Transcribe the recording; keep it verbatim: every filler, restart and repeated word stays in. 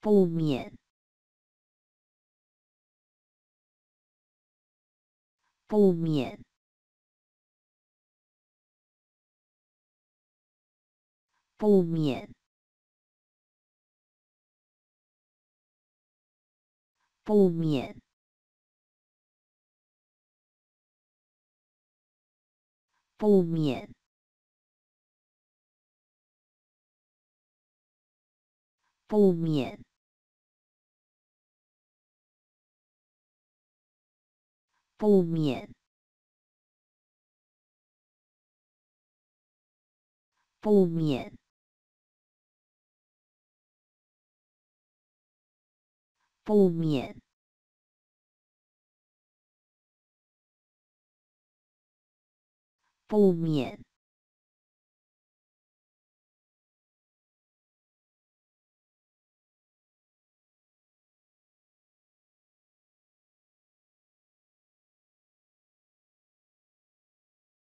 不免，不免，不免，不免，不免，不免。 不免，不免，不免，不免。